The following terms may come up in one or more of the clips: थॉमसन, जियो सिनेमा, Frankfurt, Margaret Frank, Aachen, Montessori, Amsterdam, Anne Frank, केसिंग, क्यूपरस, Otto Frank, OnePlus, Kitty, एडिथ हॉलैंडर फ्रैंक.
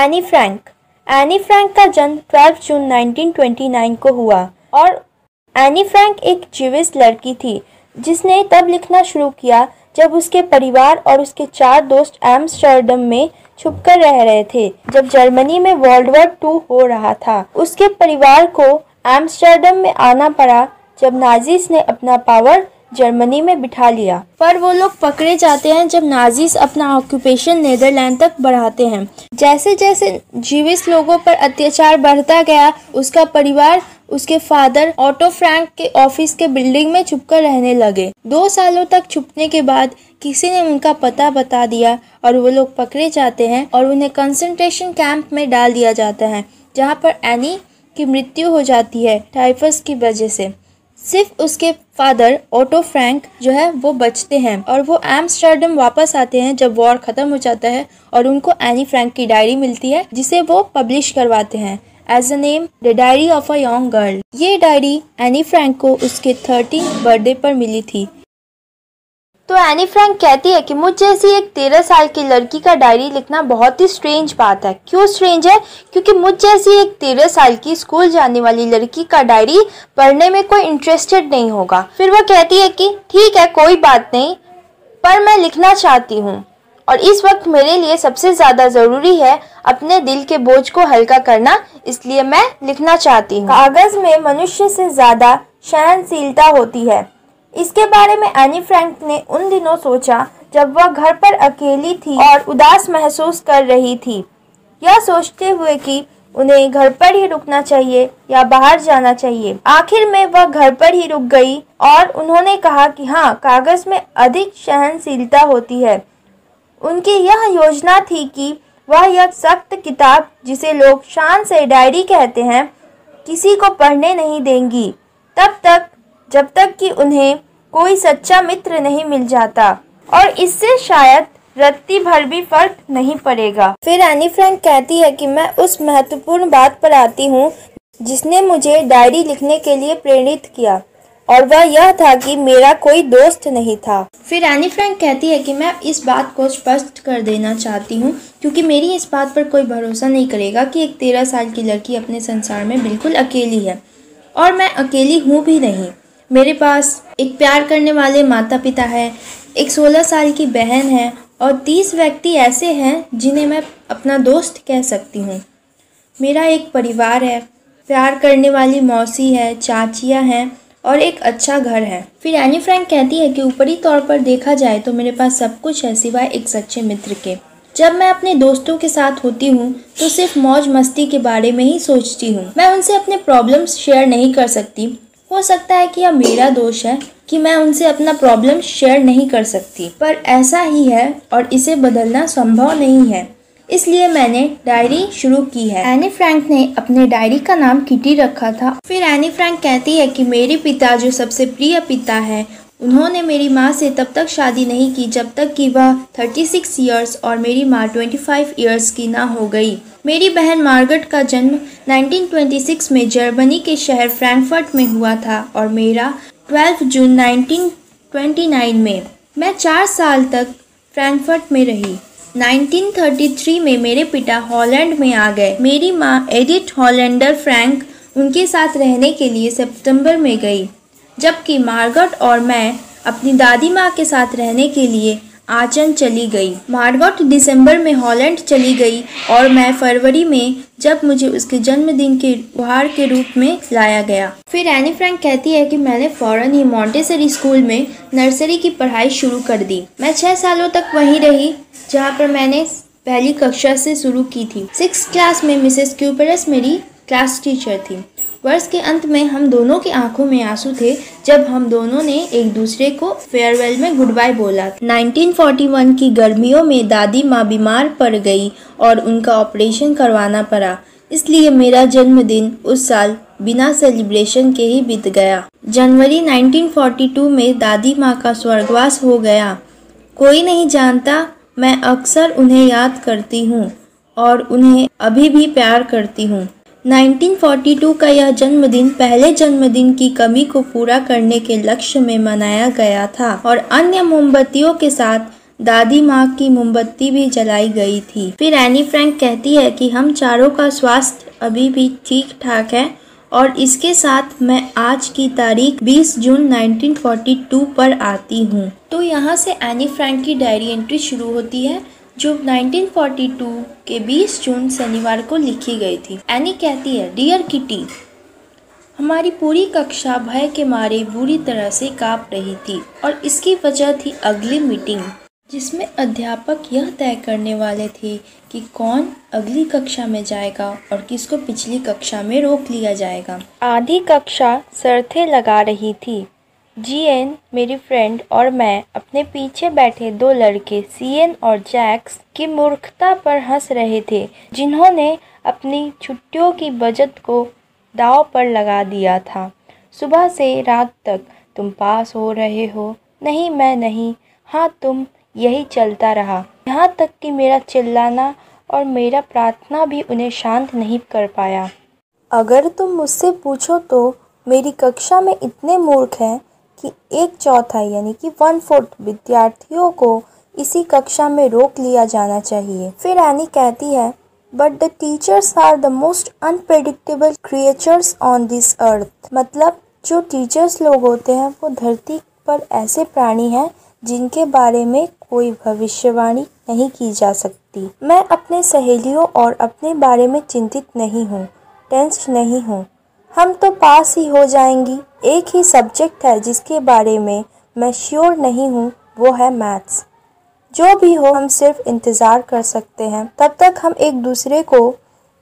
Anne Frank. Anne Frank का जन्म 12 जून 1929 को हुआ और एनी फ्रैंक एक जीविश लड़की थी जिसने तब लिखना शुरू किया जब उसके परिवार और उसके 4 दोस्त एम्स्टर्डम में छुपकर रह रहे थे जब जर्मनी में वर्ल्ड वॉर 2 हो रहा था। उसके परिवार को एम्स्टर्डम में आना पड़ा जब नाजीज ने अपना पावर जर्मनी में बिठा लिया, पर वो लोग पकड़े जाते हैं जब नाजीज अपना ऑक्यूपेशन नीदरलैंड तक बढ़ाते हैं। जैसे जैसे जीविस लोगों पर अत्याचार बढ़ता गया, उसका परिवार उसके फादर ऑटो फ्रैंक के ऑफिस के बिल्डिंग में छुपकर रहने लगे। 2 सालों तक छुपने के बाद किसी ने उनका पता बता दिया और वो लोग पकड़े जाते हैं और उन्हें कंसंट्रेशन कैंप में डाल दिया जाता है जहाँ पर एनी की मृत्यु हो जाती है टाइफस की वजह से। सिर्फ उसके फादर ऑटो फ्रैंक जो है वो बचते हैं और वो एम्स्टर्डम वापस आते हैं जब वॉर खत्म हो जाता है और उनको एनी फ्रैंक की डायरी मिलती है जिसे वो पब्लिश करवाते हैं as a name the diary of a young girl. ये डायरी एनी फ्रैंक को उसके 13th बर्थडे पर मिली थी। तो एनी फ्रैंक कहती है कि मुझ जैसी एक 13 साल की लड़की का डायरी लिखना बहुत ही स्ट्रेंज बात है। क्यों स्ट्रेंज है? क्योंकि मुझ जैसी एक 13 साल की स्कूल जाने वाली लड़की का डायरी पढ़ने में कोई इंटरेस्टेड नहीं होगा। फिर वह कहती है कि ठीक है कोई बात नहीं, पर मैं लिखना चाहती हूँ और इस वक्त मेरे लिए सबसे ज़्यादा ज़रूरी है अपने दिल के बोझ को हल्का करना, इसलिए मैं लिखना चाहती हूँ। कागज़ में मनुष्य से ज़्यादा सहनशीलता होती है। इसके बारे में एनी फ्रैंक ने उन दिनों सोचा जब वह घर पर अकेली थी और उदास महसूस कर रही थी, यह सोचते हुए कि उन्हें घर पर ही रुकना चाहिए या बाहर जाना चाहिए। आखिर में वह घर पर ही रुक गई और उन्होंने कहा कि हाँ, कागज़ में अधिक सहनशीलता होती है। उनकी यह योजना थी कि वह यह सख्त किताब जिसे लोग शान से डायरी कहते हैं किसी को पढ़ने नहीं देंगी तब तक जब तक कि उन्हें कोई सच्चा मित्र नहीं मिल जाता, और इससे शायद रत्ती भर भी फर्क नहीं पड़ेगा। फिर एनी फ्रैंक कहती है कि मैं उस महत्वपूर्ण बात पर आती हूँ जिसने मुझे डायरी लिखने के लिए प्रेरित किया, और वह यह था कि मेरा कोई दोस्त नहीं था। फिर एनी फ्रैंक कहती है कि मैं इस बात को स्पष्ट कर देना चाहती हूँ क्योंकि मेरी इस बात पर कोई भरोसा नहीं करेगा कि एक 13 साल की लड़की अपने संसार में बिल्कुल अकेली है, और मैं अकेली हूँ भी नहीं। मेरे पास एक प्यार करने वाले माता पिता है, एक 16 साल की बहन है और 30 व्यक्ति ऐसे हैं जिन्हें मैं अपना दोस्त कह सकती हूँ। मेरा एक परिवार है, प्यार करने वाली मौसी है, चाचियाँ हैं और एक अच्छा घर है। फिर एनी फ्रैंक कहती है कि ऊपरी तौर पर देखा जाए तो मेरे पास सब कुछ है सिवाय एक सच्चे मित्र के। जब मैं अपने दोस्तों के साथ होती हूँ तो सिर्फ मौज मस्ती के बारे में ही सोचती हूँ। मैं उनसे अपने प्रॉब्लम्स शेयर नहीं कर सकती। हो सकता है कि यह मेरा दोष है कि मैं उनसे अपना प्रॉब्लम शेयर नहीं कर सकती, पर ऐसा ही है और इसे बदलना संभव नहीं है, इसलिए मैंने डायरी शुरू की है। एनी फ्रैंक ने अपने डायरी का नाम किटी रखा था। फिर एनी फ्रैंक कहती है कि मेरे पिता जो सबसे प्रिय पिता है, उन्होंने मेरी माँ से तब तक शादी नहीं की जब तक कि वह 36 ईयर्स और मेरी माँ 25 ईयर्स की ना हो गई। मेरी बहन मार्गरेट का जन्म 1926 में जर्मनी के शहर फ्रैंकफर्ट में हुआ था और मेरा 12 जून 1929 में। मैं 4 साल तक फ्रैंकफर्ट में रही। 1933 में मेरे पिता हॉलैंड में आ गए। मेरी माँ एडिथ हॉलैंडर फ्रैंक उनके साथ रहने के लिए सितंबर में गई, जबकि मार्गरेट और मैं अपनी दादी माँ के साथ रहने के लिए आचन चली गई। मार्गरेट दिसंबर में हॉलैंड चली गई और मैं फरवरी में, जब मुझे उसके जन्मदिन के उपहार के रूप में लाया गया। फिर एनी फ्रैंक कहती है कि मैंने फौरन ही मॉन्टेसरी स्कूल में नर्सरी की पढ़ाई शुरू कर दी। मैं 6 सालों तक वहीं रही जहाँ पर मैंने पहली कक्षा से शुरू की थी। 6th क्लास में मिसेस क्यूपरस मेरी क्लास टीचर थी। वर्ष के अंत में हम दोनों की आंखों में आंसू थे जब हम दोनों ने एक दूसरे को फेयरवेल में गुड बाय बोला। 1941 की गर्मियों में दादी माँ बीमार पड़ गई और उनका ऑपरेशन करवाना पड़ा, इसलिए मेरा जन्मदिन उस साल बिना सेलिब्रेशन के ही बीत गया। जनवरी 1942 में दादी माँ का स्वर्गवास हो गया। कोई नहीं जानता, मैं अक्सर उन्हें याद करती हूँ और उन्हें अभी भी प्यार करती हूँ। 1942 का यह जन्मदिन पहले जन्मदिन की कमी को पूरा करने के लक्ष्य में मनाया गया था और अन्य मोमबत्तियों के साथ दादी माँ की मोमबत्ती भी जलाई गई थी। फिर एनी फ्रैंक कहती है कि हम चारों का स्वास्थ्य अभी भी ठीक ठाक है और इसके साथ मैं आज की तारीख 20 जून 1942 पर आती हूँ। तो यहाँ से एनी फ्रैंक की डायरी एंट्री शुरू होती है जो 1942 के 20 जून शनिवार को लिखी गई थी। एनी कहती है, डियर किटी, हमारी पूरी कक्षा भय के मारे बुरी तरह से काँप रही थी और इसकी वजह थी अगली मीटिंग जिसमें अध्यापक यह तय करने वाले थे कि कौन अगली कक्षा में जाएगा और किसको पिछली कक्षा में रोक लिया जाएगा। आधी कक्षा शर्तें लगा रही थी। जीएन मेरी फ्रेंड और मैं अपने पीछे बैठे दो लड़के सीएन और जैक्स की मूर्खता पर हंस रहे थे जिन्होंने अपनी छुट्टियों की बचत को दाव पर लगा दिया था। सुबह से रात तक तुम पास हो रहे हो, नहीं मैं नहीं, हाँ तुम, यही चलता रहा। यहाँ तक कि मेरा चिल्लाना और मेरा प्रार्थना भी उन्हें शांत नहीं कर पाया। अगर तुम मुझसे पूछो तो मेरी कक्षा में इतने मूर्ख हैं कि एक चौथाई यानी कि 1/4 विद्यार्थियों को इसी कक्षा में रोक लिया जाना चाहिए। फिर एनी कहती है, but the teachers are the most unpredictable creatures on this earth. मतलब जो टीचर्स लोग होते हैं वो धरती पर ऐसे प्राणी हैं जिनके बारे में कोई भविष्यवाणी नहीं की जा सकती। मैं अपने सहेलियों और अपने बारे में चिंतित नहीं हूँ, टेंस्ड नहीं हूँ। हम तो पास ही हो जाएंगी। एक ही सब्जेक्ट है जिसके बारे में मैं श्योर नहीं हूँ, वो है मैथ्स। जो भी हो, हम सिर्फ इंतज़ार कर सकते हैं। तब तक हम एक दूसरे को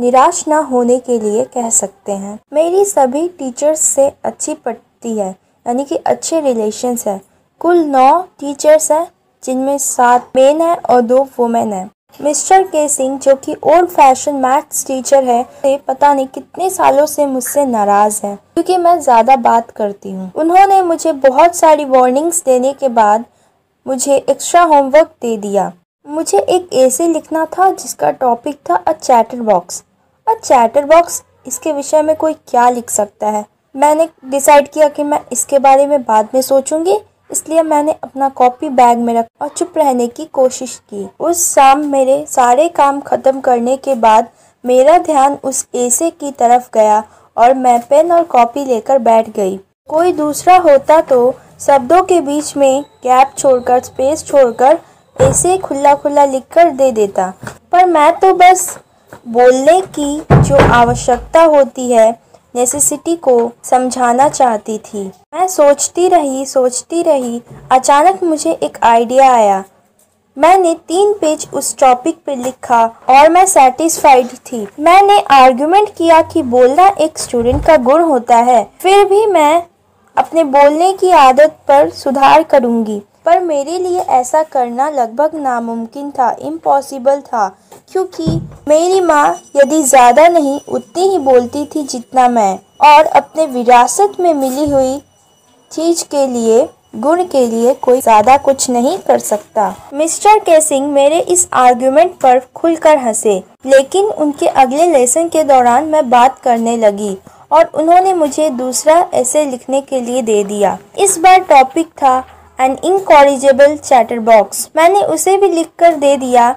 निराश ना होने के लिए कह सकते हैं। मेरी सभी टीचर्स से अच्छी पटती है यानी कि अच्छे रिलेशन्स हैं। कुल 9 टीचर्स हैं जिनमें 7 मेन हैं और 2 वुमेन हैं। मिस्टर केसिंग, जो कि ओल्ड फैशन मैथ्स टीचर है, से पता नहीं कितने सालों से मुझसे नाराज़ हैं क्योंकि मैं ज़्यादा बात करती हूँ। उन्होंने मुझे बहुत सारी वार्निंग्स देने के बाद मुझे एक्स्ट्रा होमवर्क दे दिया। मुझे एक एसे लिखना था जिसका टॉपिक था a chatterbox. A chatterbox, इसके विषय में कोई क्या लिख सकता है। मैंने डिसाइड किया कि मैं इसके बारे में बाद में सोचूंगी, इसलिए मैंने अपना कॉपी बैग में रखा और चुप रहने की कोशिश की। उस शाम मेरे सारे काम ख़त्म करने के बाद मेरा ध्यान उस एसे की तरफ गया और मैं पेन और कॉपी लेकर बैठ गई। कोई दूसरा होता तो शब्दों के बीच में गैप छोड़कर, स्पेस छोड़कर ऐसे खुला खुला लिख कर दे देता, पर मैं तो बस बोलने की जो आवश्यकता होती है, नेसेसिटी को समझाना चाहती थी। मैं सोचती रही। अचानक मुझे एक आइडिया आया। मैंने 3 पेज उस टॉपिक पे लिखा और मैं सेटिस्फाइड थी। मैंने आर्ग्यूमेंट किया कि बोलना एक स्टूडेंट का गुण होता है, फिर भी मैं अपने बोलने की आदत पर सुधार करूंगी, पर मेरे लिए ऐसा करना लगभग नामुमकिन था, इम्पॉसिबल था, क्योंकि मेरी माँ यदि ज़्यादा नहीं उतनी ही बोलती थी जितना मैं, और अपने विरासत में मिली हुई चीज़ के लिए, गुण के लिए कोई ज़्यादा कुछ नहीं कर सकता। मिस्टर केसिंग मेरे इस आर्ग्यूमेंट पर खुलकर हंसे, लेकिन उनके अगले लेसन के दौरान मैं बात करने लगी और उन्होंने मुझे दूसरा ऐसे लिखने के लिए दे दिया। इस बार टॉपिक था एन इनकॉरिजेबल चैटरबॉक्स। मैंने उसे भी लिखकर दे दिया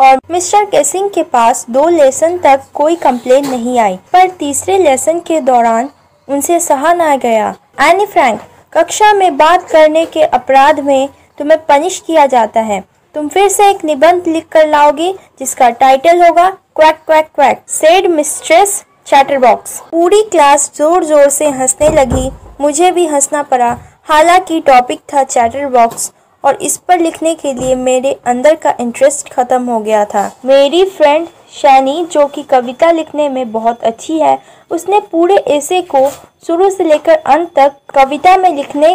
और मिस्टर केसिंग के पास 2 लेसन तक कोई कंप्लेन नहीं आई, पर तीसरे लेसन के दौरान उनसे सहा ना गया। एनी फ्रैंक, कक्षा में बात करने के अपराध में तुम्हें पनिश किया जाता है। तुम फिर से एक निबंध लिख कर लाओगे जिसका टाइटल होगा quack quack quack said mistress chatterbox. पूरी क्लास जोर जोर से हंसने लगी, मुझे भी हंसना पड़ा। हालांकि टॉपिक था चैटरबॉक्स और इस पर लिखने के लिए मेरे अंदर का इंटरेस्ट खत्म हो गया था। मेरी फ्रेंड शैनी, जो कि कविता लिखने में बहुत अच्छी है, उसने पूरे ऐसे को शुरू से लेकर अंत तक कविता में लिखने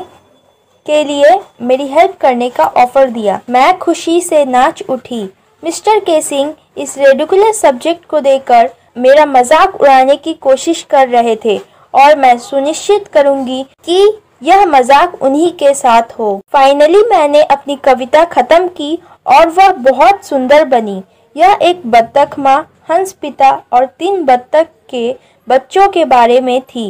के लिए मेरी हेल्प करने का ऑफर दिया। मैं खुशी से नाच उठी। मिस्टर केसिंग इस रेडिकुलर सब्जेक्ट को देकर मेरा मजाक उड़ाने की कोशिश कर रहे थे और मैं सुनिश्चित करूंगी कि यह मजाक उन्हीं के साथ हो। फाइनली मैंने अपनी कविता खत्म की और वह बहुत सुंदर बनी। यह एक बत्तख माँ, हंस पिता और 3 बत्तख के बच्चों के बारे में थी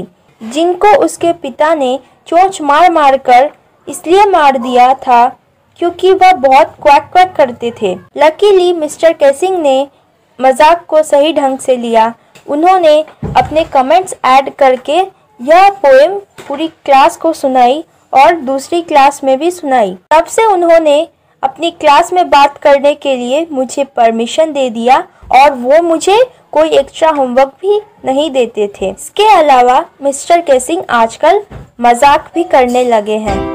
जिनको उसके पिता ने चोंच मार मार कर इसलिए मार दिया था क्योंकि वह बहुत क्वैक क्वैक करते थे। लकीली मिस्टर केसिंग ने मजाक को सही ढंग से लिया। उन्होंने अपने कमेंट्स ऐड करके यह पोएम पूरी क्लास को सुनाई और दूसरी क्लास में भी सुनाई। तब से उन्होंने अपनी क्लास में बात करने के लिए मुझे परमिशन दे दिया और वो मुझे कोई एक्स्ट्रा होमवर्क भी नहीं देते थे। इसके अलावा मिस्टर केसिंग आजकल मजाक भी करने लगे हैं।